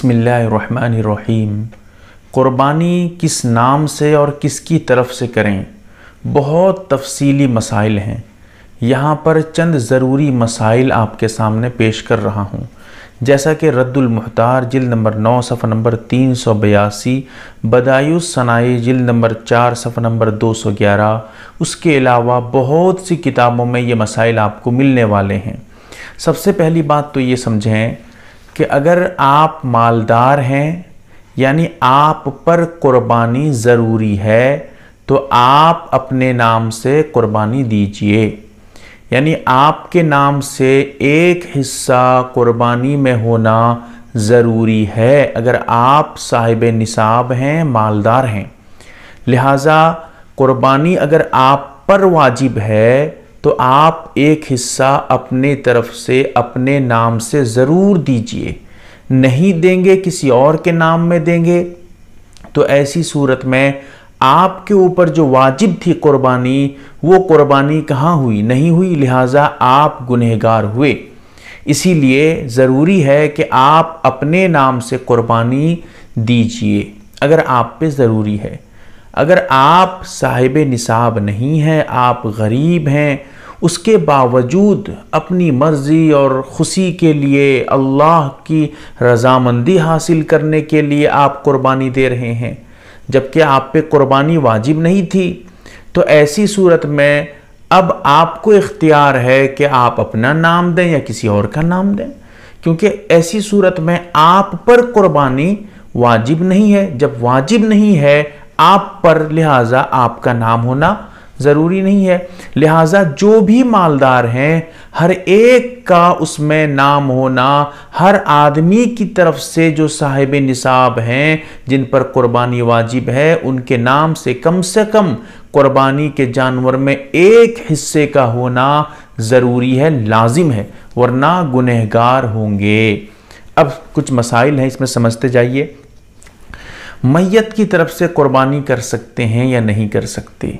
बिस्मिल्लाहिर्रहमानिर्रहीम। क़ुरबानी किस नाम से और किसकी तरफ से करें, बहुत तफसीली मसाइल हैं। यहाँ पर चंद ज़रूरी मसाइल आपके सामने पेश कर रहा हूँ, जैसा कि रद्दुल मुहतार जिल्द नंबर 9 सफ़ा नंबर 382, बदायुस सनाई जिल्द नंबर 4 सफ़ा नंबर 211। उसके अलावा बहुत सी किताबों में ये मसाइल आपको मिलने वाले हैं। सबसे पहली बात तो ये समझें कि अगर आप मालदार हैं यानी आप पर कुर्बानी ज़रूरी है तो आप अपने नाम से कुर्बानी दीजिए, यानी आपके नाम से एक हिस्सा कुर्बानी में होना ज़रूरी है अगर आप साहिब निसाब हैं, मालदार हैं। लिहाजा कुर्बानी अगर आप पर वाजिब है तो आप एक हिस्सा अपने तरफ से अपने नाम से ज़रूर दीजिए। नहीं देंगे, किसी और के नाम में देंगे तो ऐसी सूरत में आपके ऊपर जो वाजिब थी कुर्बानी, वो कुर्बानी कहाँ हुई? नहीं हुई। लिहाजा आप गुनहगार हुए। इसीलिए ज़रूरी है कि आप अपने नाम से कुर्बानी दीजिए अगर आप पे ज़रूरी है। अगर आप साहिब निसाब नहीं हैं, आप गरीब हैं, उसके बावजूद अपनी मर्ज़ी और ख़ुशी के लिए, अल्लाह की रज़ामंदी हासिल करने के लिए आप कुर्बानी दे रहे हैं, जबकि आप पे कुर्बानी वाजिब नहीं थी, तो ऐसी सूरत में अब आपको इख्तियार है कि आप अपना नाम दें या किसी और का नाम दें, क्योंकि ऐसी सूरत में आप पर कुर्बानी वाजिब नहीं है। जब वाजिब नहीं है आप पर, लिहाजा आपका नाम होना ज़रूरी नहीं है। लिहाजा जो भी मालदार हैं, हर एक का उसमें नाम होना, हर आदमी की तरफ से जो साहिब निसाब हैं, जिन पर कुर्बानी वाजिब है, उनके नाम से कम कुर्बानी के जानवर में एक हिस्से का होना ज़रूरी है, लाजिम है, वरना गुनहगार होंगे। अब कुछ मसाइल हैं, इसमें समझते जाइए। मैयत की तरफ से कुर्बानी कर सकते हैं या नहीं कर सकते?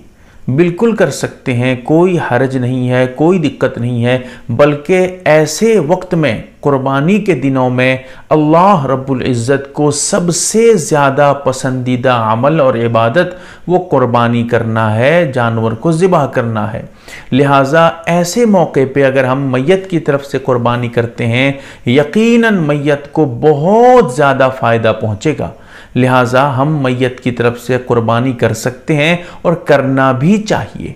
बिल्कुल कर सकते हैं, कोई हर्ज नहीं है, कोई दिक्कत नहीं है, बल्कि ऐसे वक्त में, कुर्बानी के दिनों में, अल्लाह रब्बुल इज़्ज़त को सबसे ज़्यादा पसंदीदा अमल और इबादत वो कुर्बानी करना है, जानवर को ज़िबा करना है। लिहाजा ऐसे मौके पे अगर हम मैयत की तरफ से कुर्बानी करते हैं, यकीनन मैयत को बहुत ज़्यादा फ़ायदा पहुँचेगा। लिहाजा हम मैयत की तरफ से कुर्बानी कर सकते हैं और करना भी चाहिए।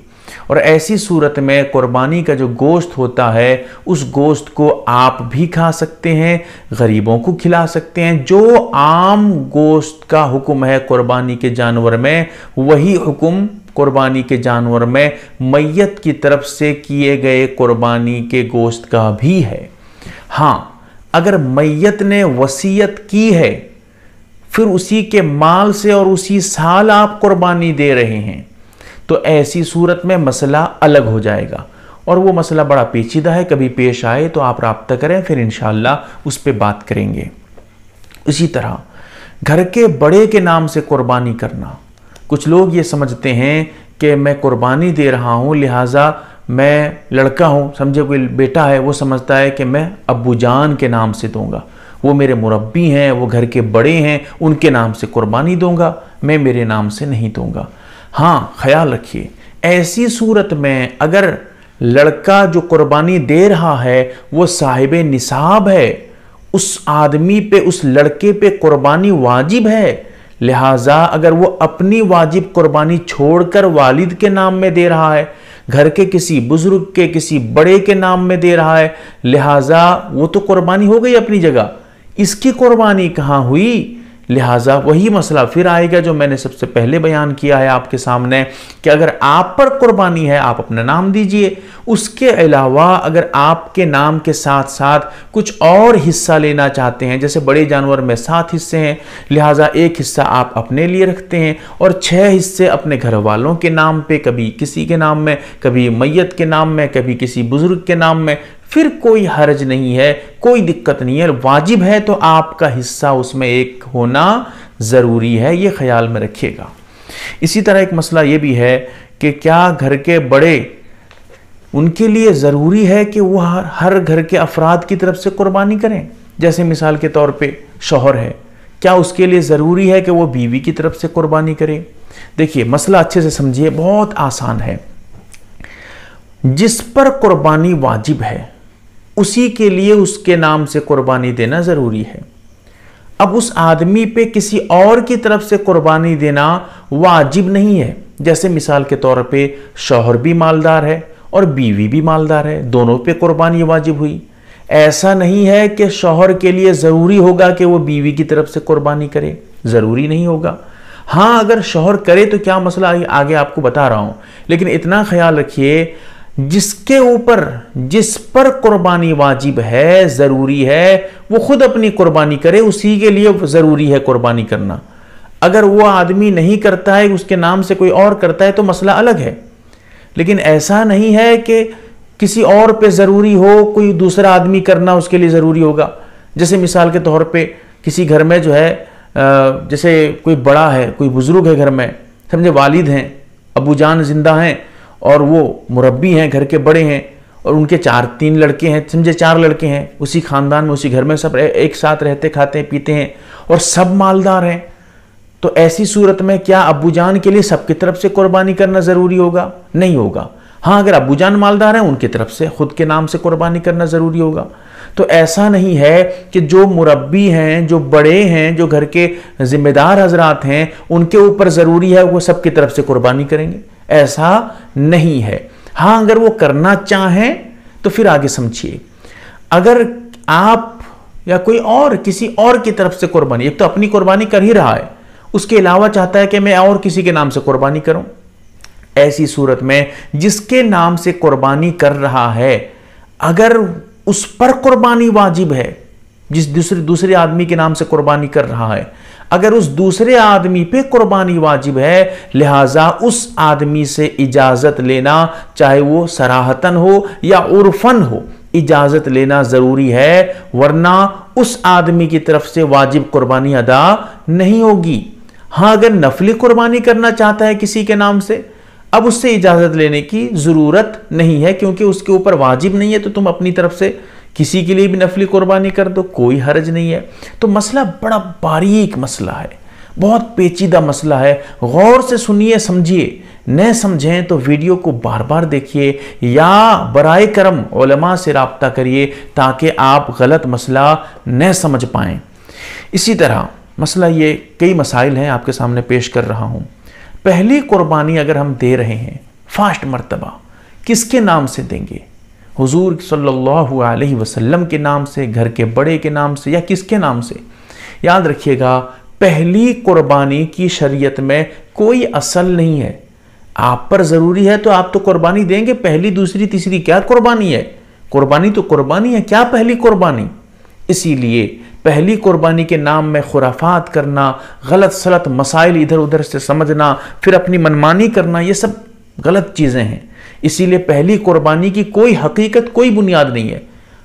और ऐसी सूरत में कुर्बानी का जो गोश्त होता है, उस गोश्त को आप भी खा सकते हैं, गरीबों को खिला सकते हैं। जो आम गोश्त का हुक्म है कुर्बानी के जानवर में, वही हुक्म कुर्बानी के जानवर में मैयत की तरफ से किए गए कुर्बानी के गोश्त का भी है। हाँ, अगर मैयत ने वसीयत की है, फिर उसी के माल से और उसी साल आप कुर्बानी दे रहे हैं, तो ऐसी सूरत में मसला अलग हो जाएगा, और वो मसला बड़ा पेचीदा है। कभी पेश आए तो आप राब्ता करें, फिर इंशाअल्लाह उस पर बात करेंगे। इसी तरह घर के बड़े के नाम से कुर्बानी करना, कुछ लोग ये समझते हैं कि मैं कुर्बानी दे रहा हूँ, लिहाजा मैं लड़का हूँ, समझे कोई बेटा है, वो समझता है कि मैं अब्बू जान के नाम से दूँगा, वो मेरे मुरब्बी हैं, वो घर के बड़े हैं, उनके नाम से कुर्बानी दूंगा, मैं मेरे नाम से नहीं दूंगा। हाँ, ख्याल रखिए, ऐसी सूरत में अगर लड़का जो कुर्बानी दे रहा है वो साहिब निसाब है, उस आदमी पे, उस लड़के पे कुर्बानी वाजिब है। लिहाजा अगर वो अपनी वाजिब कुर्बानी छोड़कर वालिद के नाम में दे रहा है, घर के किसी बुज़ुर्ग के, किसी बड़े के नाम में दे रहा है, लिहाजा वो तो कुर्बानी हो गई अपनी जगह, इसकी कुर्बानी कहाँ हुई? लिहाजा वही मसला फिर आएगा जो मैंने सबसे पहले बयान किया है आपके सामने, कि अगर आप पर कुर्बानी है आप अपना नाम दीजिए। उसके अलावा अगर आपके नाम के साथ साथ कुछ और हिस्सा लेना चाहते हैं, जैसे बड़े जानवर में 7 हिस्से हैं, लिहाजा एक हिस्सा आप अपने लिए रखते हैं और 6 हिस्से अपने घर वालों के नाम पे, कभी किसी के नाम में, कभी मैयत के नाम में, कभी किसी बुज़ुर्ग के नाम में, फिर कोई हर्ज नहीं है, कोई दिक्कत नहीं है। वाजिब है तो आपका हिस्सा उसमें एक होना ज़रूरी है, ये ख्याल में रखिएगा। इसी तरह एक मसला ये भी है कि क्या घर के बड़े, उनके लिए ज़रूरी है कि वो हर घर के अफराद की तरफ से कुर्बानी करें? जैसे मिसाल के तौर पे शौहर है, क्या उसके लिए ज़रूरी है कि वो बीवी की तरफ से कुर्बानी करे? देखिए मसला अच्छे से समझिए, बहुत आसान है। जिस पर कुर्बानी वाजिब है उसी के लिए उसके नाम से कुर्बानी देना ज़रूरी है। अब उस आदमी पे किसी और की तरफ से कुर्बानी देना वाजिब नहीं है। जैसे मिसाल के तौर पे शौहर भी मालदार है और बीवी भी मालदार है, दोनों पे कुर्बानी वाजिब हुई। ऐसा नहीं है कि शौहर के लिए ज़रूरी होगा कि वो बीवी की तरफ से कुर्बानी करे, ज़रूरी नहीं होगा। हाँ, अगर शौहर करे तो क्या मसला, आगे आपको बता रहा हूँ। लेकिन इतना ख्याल रखिए, जिसके ऊपर जिस पर कुर्बानी वाजिब है, ज़रूरी है, वो खुद अपनी कुर्बानी करे, उसी के लिए ज़रूरी है कुर्बानी करना। अगर वो आदमी नहीं करता है, उसके नाम से कोई और करता है तो मसला अलग है। लेकिन ऐसा नहीं है कि किसी और पे ज़रूरी हो, कोई दूसरा आदमी करना उसके लिए ज़रूरी होगा। जैसे मिसाल के तौर पे किसी घर में जो है, जैसे कोई बड़ा है, कोई बुज़ुर्ग है घर में, समझे वालिद हैं, अबू जान जिंदा हैं और वो मुरब्बी हैं, घर के बड़े हैं, और उनके तीन लड़के हैं, समझे 4 लड़के हैं, उसी ख़ानदान में उसी घर में सब एक साथ रहते, खाते हैं, पीते हैं और सब मालदार हैं। तो ऐसी सूरत में क्या अबू जान के लिए सबकी तरफ से कुर्बानी करना ज़रूरी होगा? नहीं होगा। हाँ, अगर अबू जान मालदार हैं उनकी तरफ से खुद के नाम से कुर्बानी करना ज़रूरी होगा। तो ऐसा नहीं है कि जो मुरब्बी हैं, जो बड़े हैं, जो घर के ज़िम्मेदार हजरात हैं, उनके ऊपर ज़रूरी है वो सबकी तरफ से कुर्बानी करेंगे, ऐसा नहीं है। हाँ, अगर वो करना चाहें तो फिर आगे समझिए। अगर आप या कोई और किसी और की तरफ से कुर्बानी, एक तो अपनी कुर्बानी कर ही रहा है, उसके अलावा चाहता है कि मैं और किसी के नाम से कुर्बानी करूं, ऐसी सूरत में जिसके नाम से कुर्बानी कर रहा है, अगर उस पर कुर्बानी वाजिब है, जिस दूसरे आदमी के नाम से कुर्बानी कर रहा है, अगर उस दूसरे आदमी पे कुर्बानी वाजिब है, लिहाजा उस आदमी से इजाज़त लेना, चाहे वो सराहतन हो या उर्फन हो, इजाज़त लेना ज़रूरी है, वरना उस आदमी की तरफ से वाजिब कुर्बानी अदा नहीं होगी। हाँ, अगर नफली कुर्बानी करना चाहता है किसी के नाम से, अब उससे इजाज़त लेने की ज़रूरत नहीं है, क्योंकि उसके ऊपर वाजिब नहीं है, तो तुम अपनी तरफ से किसी के लिए भी नफली कुर्बानी कर दो, कोई हर्ज नहीं है। तो मसला बड़ा बारीक मसला है, बहुत पेचीदा मसला है, गौर से सुनिए, समझिए। न समझें तो वीडियो को बार बार देखिए या बराए करम उलमा से राब्ता करिए, ताकि आप गलत मसला न समझ पाएँ। इसी तरह मसला ये, कई मसाइल हैं आपके सामने पेश कर रहा हूँ। पहली कुर्बानी अगर हम दे रहे हैं फर्स्ट मर्तबा, किसके नाम से देंगे? हुजूर सल्लल्लाहु अलैहि वसल्लम के नाम से, घर के बड़े के नाम से, या किसके नाम से? याद रखिएगा, पहली कुर्बानी की शरीयत में कोई असल नहीं है। आप पर ज़रूरी है तो आप तो कुर्बानी देंगे, पहली दूसरी तीसरी क्या कुर्बानी है? कुर्बानी तो कुर्बानी है, क्या पहली कुर्बानी? इसीलिए पहली कुर्बानी के नाम में खुराफात करना, गलत सलत मसाइल इधर उधर से समझना, फिर अपनी मनमानी करना, ये सब गलत चीज़ें हैं। इसीलिए पहली कुर्बानी की कोई हकीकत, कोई बुनियाद नहीं है।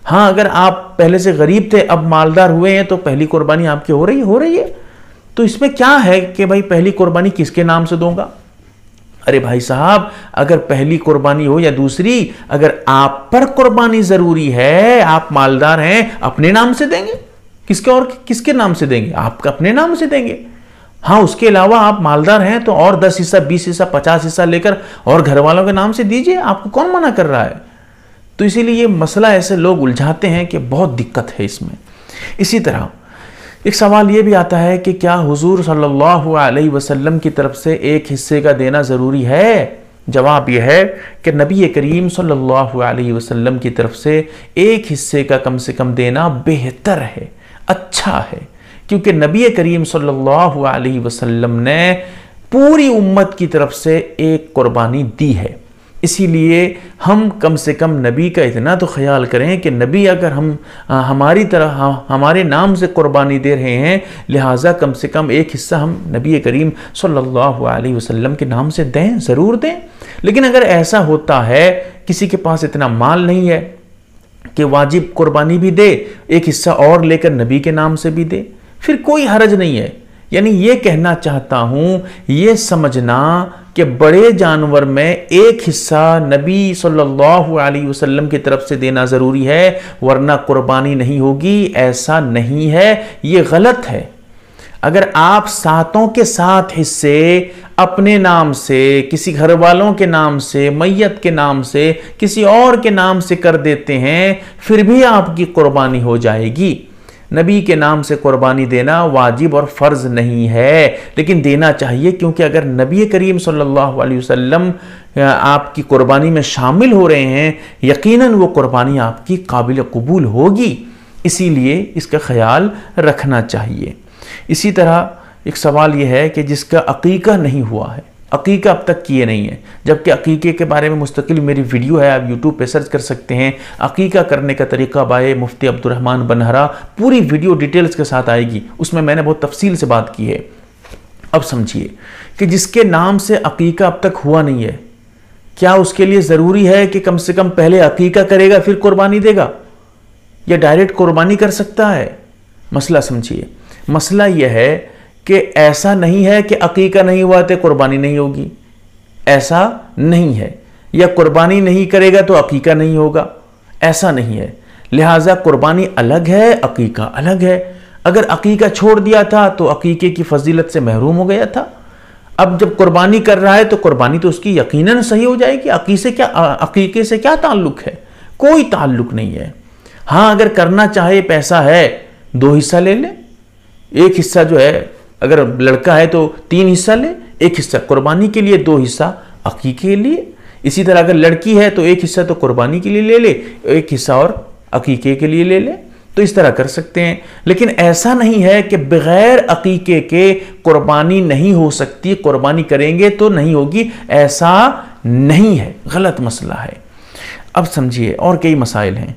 हाँ, अगर आप पहले से गरीब थे, अब मालदार हुए हैं, तो पहली कुर्बानी आपकी हो रही है। तो इसमें क्या है कि भाई पहली कुर्बानी किसके नाम से दूंगा? अरे भाई साहब, अगर पहली कुर्बानी हो या दूसरी, अगर आप पर कुर्बानी ज़रूरी है, आप मालदार हैं, अपने नाम से देंगे। किसके नाम से देंगे? आपका अपने नाम से देंगे। हाँ, उसके अलावा आप मालदार हैं तो और 10 हिस्सा, 20 हिस्सा, 50 हिस्सा लेकर और घर वालों के नाम से दीजिए, आपको कौन मना कर रहा है? तो इसीलिए ये मसला ऐसे लोग उलझाते हैं कि बहुत दिक्कत है इसमें। इसी तरह एक सवाल ये भी आता है कि क्या हुजूर सल्लल्लाहु अलैहि वसल्लम की तरफ से एक हिस्से का देना ज़रूरी है? जवाब यह है कि नबी करीम सल्लल्लाहु अलैहि वसल्लम की तरफ से एक हिस्से का कम से कम देना बेहतर है, अच्छा है, क्योंकि नबी करीम सल्लल्लाहु अलैहि वसल्लम ने पूरी उम्मत की तरफ से एक कुर्बानी दी है। इसीलिए हम कम से कम नबी का इतना तो ख्याल करें कि नबी अगर हमारे नाम से कुर्बानी दे रहे हैं, लिहाजा कम से कम एक हिस्सा हम नबी करीम सल्लल्लाहु अलैहि वसल्लम के नाम से दें, ज़रूर दें। लेकिन अगर ऐसा होता है किसी के पास इतना माल नहीं है कि वाजिब कुर्बानी भी दे, एक हिस्सा और लेकर नबी के नाम से भी दे, फिर कोई हरज नहीं है यानी ये कहना चाहता हूं, ये समझना कि बड़े जानवर में एक हिस्सा नबी सल्लल्लाहु अलैहि वसल्लम की तरफ से देना ज़रूरी है वरना कुर्बानी नहीं होगी, ऐसा नहीं है, ये गलत है। अगर आप सातों के साथ हिस्से अपने नाम से, किसी घर वालों के नाम से, मैयत के नाम से, किसी और के नाम से कर देते हैं फिर भी आपकी कुर्बानी हो जाएगी। नबी के नाम से कुर्बानी देना वाजिब और फ़र्ज़ नहीं है, लेकिन देना चाहिए, क्योंकि अगर नबी करीम सल्लल्लाहु अलैहि वसल्लम आपकी कुर्बानी में शामिल हो रहे हैं यकीनन वो कुर्बानी आपकी काबिल कबूल होगी, इसीलिए इसका ख्याल रखना चाहिए। इसी तरह एक सवाल यह है कि जिसका अकीका नहीं हुआ है, अकीका अब तक किए नहीं है, जबकि अकीके के बारे में मुस्तकिल मेरी वीडियो है, आप यूट्यूब पे सर्च कर सकते हैं, अकीका करने का तरीका बाय मुफ्ती अब्दुर्रहमान बनहरा, पूरी वीडियो डिटेल्स के साथ आएगी, उसमें मैंने बहुत तफसील से बात की है। अब समझिए कि जिसके नाम से अकीका अब तक हुआ नहीं है, क्या उसके लिए ज़रूरी है कि कम से कम पहले अकीका करेगा फिर कुर्बानी देगा, या डायरेक्ट कुर्बानी कर सकता है? मसला समझिए, मसला यह है कि ऐसा नहीं है कि अकीका नहीं हुआ तो कुर्बानी नहीं होगी, ऐसा नहीं है, या कुर्बानी नहीं करेगा तो अकीका नहीं होगा, ऐसा नहीं है। लिहाजा कुर्बानी अलग है, अकीका अलग है। अगर अकीका छोड़ दिया था तो अकीके की फजीलत से महरूम हो गया था, अब जब कुर्बानी कर रहा है तो कुर्बानी तो उसकी यकीनन सही हो जाएगी, अकीके से क्या ताल्लुक़ है, कोई ताल्लुक़ नहीं है। हाँ, अगर करना चाहे, पैसा है, दो हिस्सा ले लें, एक हिस्सा जो है अगर लड़का है तो तीन हिस्सा ले, एक हिस्सा कुर्बानी के लिए, दो हिस्सा अकीके के लिए। इसी तरह अगर लड़की है तो एक हिस्सा तो कुर्बानी के लिए ले ले, एक हिस्सा और अकीके के लिए ले ले, तो इस तरह कर सकते हैं। लेकिन ऐसा नहीं है कि बगैर अकीके के कुर्बानी नहीं हो सकती, कुर्बानी करेंगे तो नहीं होगी, ऐसा नहीं है, गलत मसला है। अब समझिए और कई मसाइल हैं।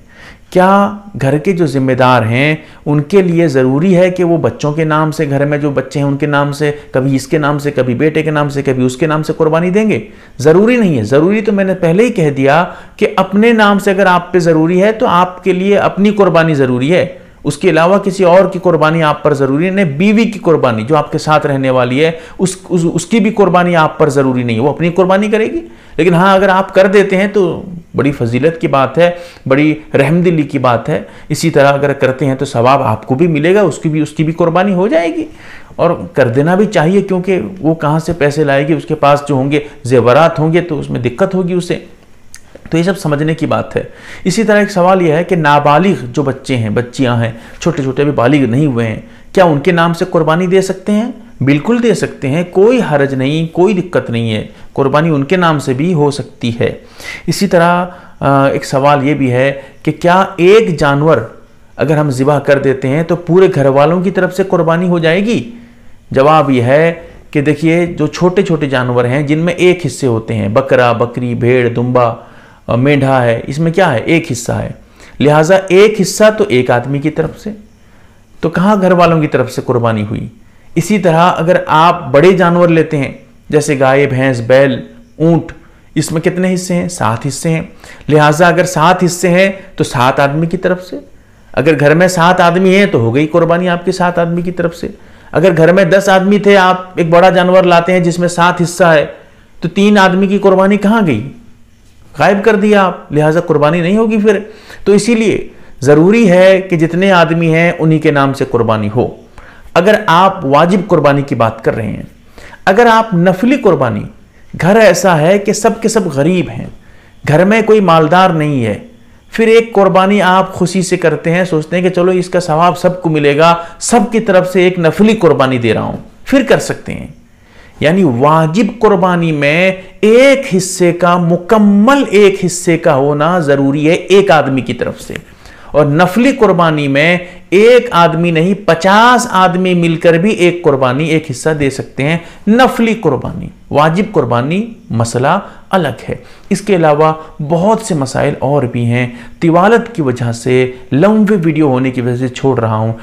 क्या घर के जो ज़िम्मेदार हैं उनके लिए ज़रूरी है कि वो बच्चों के नाम से, घर में जो बच्चे हैं उनके नाम से, कभी इसके नाम से, कभी बेटे के नाम से, कभी उसके नाम से कुर्बानी देंगे? ज़रूरी नहीं है। ज़रूरी तो मैंने पहले ही कह दिया कि अपने नाम से अगर आप पे ज़रूरी है तो आपके लिए अपनी कुर्बानी ज़रूरी है, उसके अलावा किसी और की कुर्बानी आप पर ज़रूरी नहीं। बीवी की कुर्बानी जो आपके साथ रहने वाली है उसकी भी कुर्बानी आप पर ज़रूरी नहीं है, वो अपनी कुर्बानी करेगी। लेकिन हाँ, अगर आप कर देते हैं तो बड़ी फजीलत की बात है, बड़ी रहमदिली की बात है। इसी तरह अगर करते हैं तो सवाब आपको भी मिलेगा, उसकी भी कुर्बानी हो जाएगी, और कर देना भी चाहिए, क्योंकि वो कहाँ से पैसे लाएगी, उसके पास जो होंगे जेवरात होंगे तो उसमें दिक्कत होगी उसे, तो ये सब समझने की बात है। इसी तरह एक सवाल यह है कि नाबालिग जो बच्चे हैं, बच्चियां हैं, छोटे छोटे अभी बालिग नहीं हुए हैं, क्या उनके नाम से कुर्बानी दे सकते हैं? बिल्कुल दे सकते हैं, कोई हरज नहीं, कोई दिक्कत नहीं है, कुर्बानी उनके नाम से भी हो सकती है। इसी तरह एक सवाल ये भी है कि क्या एक जानवर अगर हम ज़िबा कर देते हैं तो पूरे घर वालों की तरफ से कुर्बानी हो जाएगी? जवाब यह है कि देखिए, जो छोटे छोटे जानवर हैं जिनमें एक हिस्से होते हैं, बकरा, बकरी, भेड़, दुम्बा, मेंढा है, इसमें क्या है, एक हिस्सा है, लिहाजा एक हिस्सा तो एक आदमी की तरफ से, तो कहाँ घर वालों की तरफ से कुर्बानी हुई। इसी तरह अगर आप बड़े जानवर लेते हैं जैसे गाय, भैंस, बैल, ऊंट, इसमें कितने हिस्से हैं? 7 हिस्से हैं, लिहाजा अगर 7 हिस्से हैं तो 7 आदमी की तरफ से। अगर घर में 7 आदमी हैं तो हो गई कुर्बानी आपकी 7 आदमी की तरफ से। अगर घर में 10 आदमी थे, आप एक बड़ा जानवर लाते हैं जिसमें 7 हिस्सा है, तो 3 आदमी की कुर्बानी कहाँ गई? गायब कर दिया आप, लिहाजा कुर्बानी नहीं होगी फिर। तो इसीलिए ज़रूरी है कि जितने आदमी हैं उन्हीं के नाम से कुर्बानी हो, अगर आप वाजिब कुर्बानी की बात कर रहे हैं। अगर आप नफली कुर्बानी, घर ऐसा है कि सब के सब गरीब हैं, घर में कोई मालदार नहीं है, फिर एक कुर्बानी आप खुशी से करते हैं, सोचते हैं कि चलो इसका सवाब सबको मिलेगा, सबकी तरफ से एक नफली कुर्बानी दे रहा हूँ, फिर कर सकते हैं। यानी वाजिब कुर्बानी में एक हिस्से का, मुकम्मल एक हिस्से का होना ज़रूरी है एक आदमी की तरफ से, और नफली कुर्बानी में एक आदमी नहीं 50 आदमी मिलकर भी एक कुर्बानी, एक हिस्सा दे सकते हैं। नफली कुर्बानी, वाजिब कुर्बानी मसला अलग है। इसके अलावा बहुत से मसाइल और भी हैं, तिवालत की वजह से, लंबे वीडियो होने की वजह से छोड़ रहा हूँ।